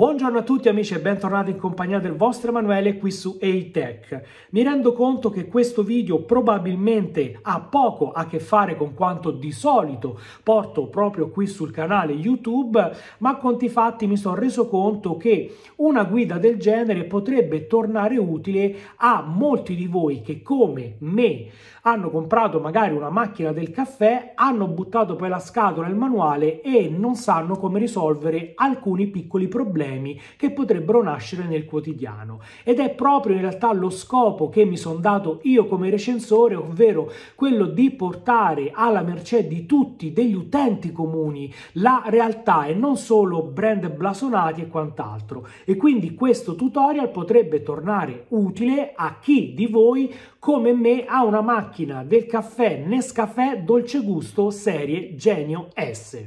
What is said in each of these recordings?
Buongiorno a tutti amici e bentornati in compagnia del vostro Emanuele qui su EITEC. Mi rendo conto che questo video probabilmente ha poco a che fare con quanto di solito porto proprio qui sul canale YouTube, ma conti fatti mi sono reso conto che una guida del genere potrebbe tornare utile a molti di voi che come me hanno comprato magari una macchina del caffè, hanno buttato poi la scatola e il manuale e non sanno come risolvere alcuni piccoli problemi che potrebbero nascere nel quotidiano. Ed è proprio in realtà lo scopo che mi sono dato io come recensore, ovvero quello di portare alla mercé di tutti, degli utenti comuni, la realtà e non solo brand blasonati e quant'altro. E quindi questo tutorial potrebbe tornare utile a chi di voi come me ha una macchina del caffè Nescafè Dolce Gusto serie Genio S.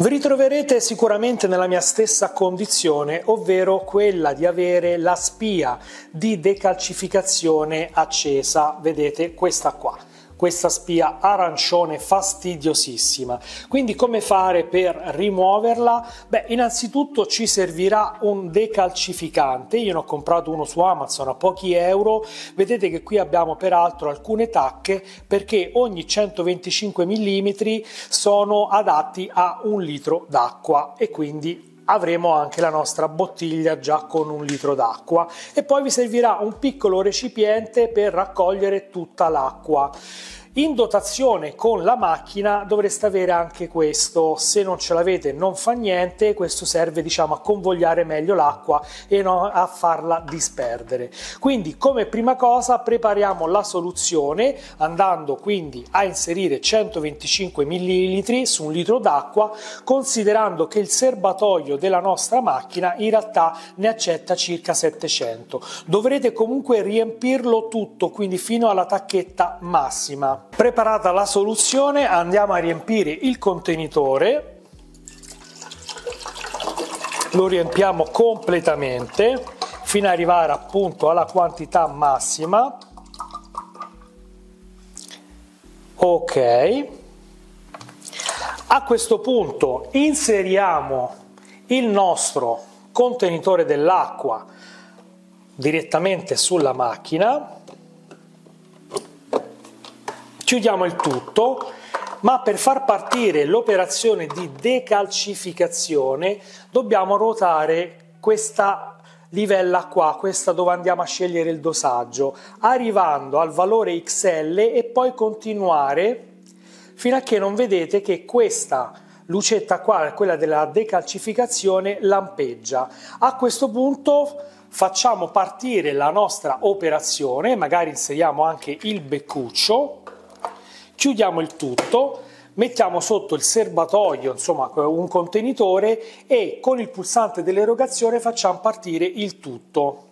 Vi ritroverete sicuramente nella mia stessa condizione, ovvero quella di avere la spia di decalcificazione accesa, vedete questa qua. Questa spia arancione fastidiosissima. Quindi come fare per rimuoverla? Beh, innanzitutto ci servirà un decalcificante. Io ne ho comprato uno su Amazon a pochi euro. Vedete che qui abbiamo peraltro alcune tacche perché ogni 125 mm sono adatti a 1 litro d'acqua e quindi avremo anche la nostra bottiglia già con 1 litro d'acqua. E poi vi servirà un piccolo recipiente per raccogliere tutta l'acqua. In dotazione con la macchina dovreste avere anche questo, se non ce l'avete non fa niente, questo serve diciamo a convogliare meglio l'acqua e non a farla disperdere. Quindi come prima cosa prepariamo la soluzione andando quindi a inserire 125 ml su 1 litro d'acqua, considerando che il serbatoio della nostra macchina in realtà ne accetta circa 700. Dovrete comunque riempirlo tutto, quindi fino alla tacchetta massima. Preparata la soluzione, andiamo a riempire il contenitore, lo riempiamo completamente fino ad arrivare appunto alla quantità massima. Ok, a questo punto inseriamo il nostro contenitore dell'acqua direttamente sulla macchina. Chiudiamo il tutto, ma per far partire l'operazione di decalcificazione dobbiamo ruotare questa livella qua, questa dove andiamo a scegliere il dosaggio, arrivando al valore XL e poi continuare fino a che non vedete che questa lucetta qua, quella della decalcificazione, lampeggia. A questo punto facciamo partire la nostra operazione, magari inseriamo anche il beccuccio. Chiudiamo il tutto, mettiamo sotto il serbatoio, insomma un contenitore, e con il pulsante dell'erogazione facciamo partire il tutto.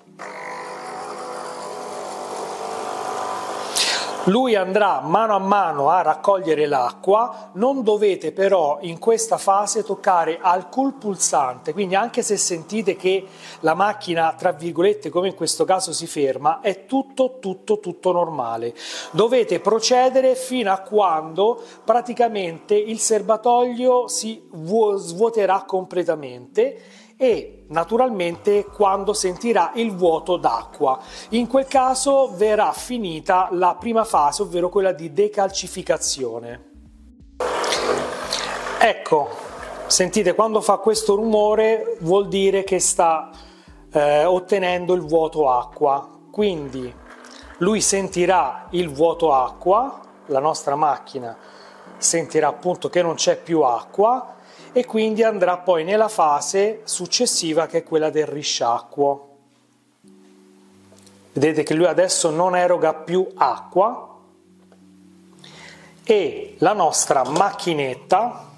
Lui andrà mano a mano a raccogliere l'acqua, non dovete però in questa fase toccare alcun pulsante, quindi anche se sentite che la macchina, tra virgolette, come in questo caso si ferma, è tutto normale. Dovete procedere fino a quando praticamente il serbatoio si svuoterà completamente e naturalmente quando sentirà il vuoto d'acqua. In quel caso verrà finita la prima fase, ovvero quella di decalcificazione. Ecco, sentite, quando fa questo rumore vuol dire che sta ottenendo il vuoto acqua, quindi lui sentirà il vuoto acqua, la nostra macchina sentirà appunto che non c'è più acqua e quindi andrà poi nella fase successiva che è quella del risciacquo. Vedete che lui adesso non eroga più acqua e la nostra macchinetta,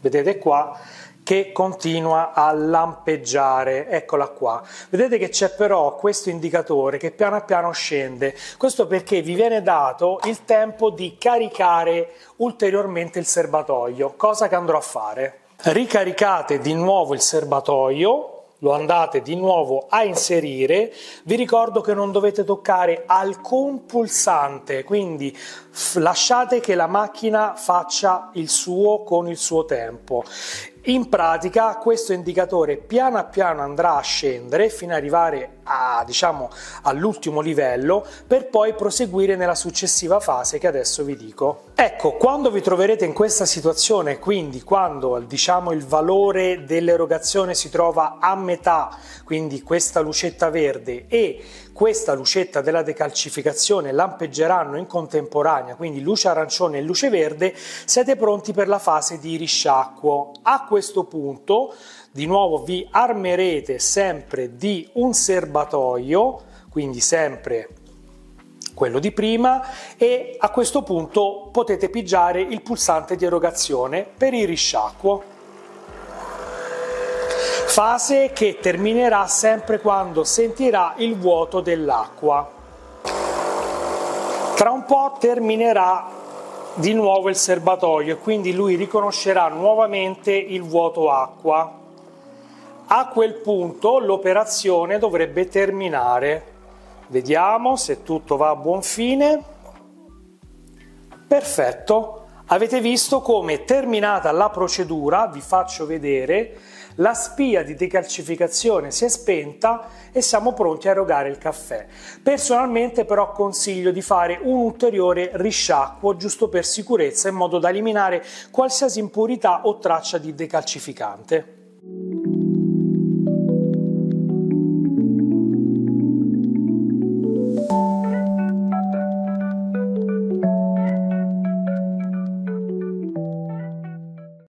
vedete qua, che continua a lampeggiare, eccola qua. Vedete che c'è però questo indicatore che piano piano scende, questo perché vi viene dato il tempo di caricare ulteriormente il serbatoio, cosa che andrò a fare. Ricaricate di nuovo il serbatoio lo andate di nuovo a inserire. Vi ricordo che non dovete toccare alcun pulsante, quindi lasciate che la macchina faccia il suo con il suo tempo. In pratica questo indicatore piano piano andrà a scendere fino ad arrivare a, diciamo, all'ultimo livello, per poi proseguire nella successiva fase che adesso vi dico. Ecco, quando vi troverete in questa situazione, quindi quando, diciamo, il valore dell'erogazione si trova a metà, quindi questa lucetta verde e questa lucetta della decalcificazione lampeggeranno in contemporanea, quindi luce arancione e luce verde, siete pronti per la fase di risciacquo. A questo punto di nuovo vi armerete sempre di un serbatoio, quindi sempre quello di prima, e a questo punto potete pigiare il pulsante di erogazione per il risciacquo. Fase che terminerà sempre quando sentirà il vuoto dell'acqua. Tra un po' terminerà di nuovo il serbatoio e quindi lui riconoscerà nuovamente il vuoto acqua. A quel punto l'operazione dovrebbe terminare. Vediamo se tutto va a buon fine. Perfetto. Avete visto come, terminata la procedura, vi faccio vedere, la spia di decalcificazione si è spenta e siamo pronti a erogare il caffè. Personalmente però consiglio di fare un ulteriore risciacquo, giusto per sicurezza, in modo da eliminare qualsiasi impurità o traccia di decalcificante.